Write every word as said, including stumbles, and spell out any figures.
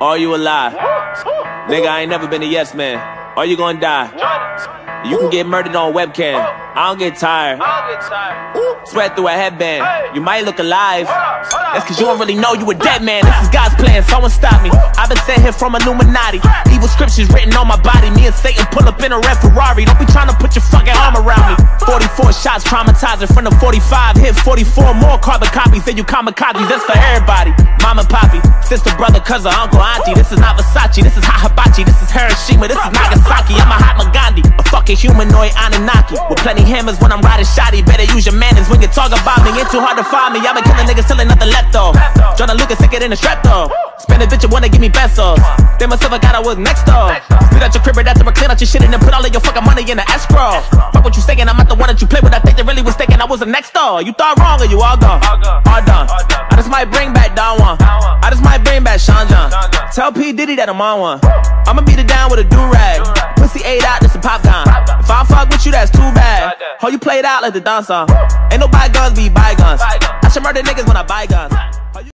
Are you alive? Nigga, I ain't never been a yes man. Are you gonna die? You can get murdered on webcam. I don't get tired. Sweat through a headband. You might look alive. That's cause you don't really know you a dead man. This is God's plan, someone stop me. I've been sent here from Illuminati. Evil scriptures written on my body. Me and Satan pull up in a red Ferrari. Don't be trying to put your fucking arm around me. Forty-four shots traumatized in front of forty-five. Hit forty-four more carbon copies than you kamikazes. That's for everybody. Mama, poppy, sister, brother, cousin, uncle, auntie. This is not Versace, this is hot hibachi. This is Hiroshima, this is Nagasaki. I'm a Hatma Gandhi, a fucking humanoid Anunnaki. With plenty hammers when I'm riding shoddy. Better use your manners when you talk about me. Ain't too hard to find me. I've been killing niggas, still ain't nothing left though. Tryna look sicker than a strep though. Spend a bitch, you wanna give me pesos. They myself, I gotta work next though. Spit out your crib right after I clean out your shit and then put all of your fucking money in the escrow. Fuck what you saying, I'm not the one that you play with. I think they really was thinking I was the next door. You thought wrong or you all gone? All done. I just might bring back Don Juan. I just might bring back Sean John. Tell P. Diddy that I'm on one. I'ma beat it down with a do-rag. Pussy ate out, that's a popcorn. If I fuck with you, that's too bad. How you played out like the dance song. Ain't no bygones be bygones. I should murder niggas when I buy guns.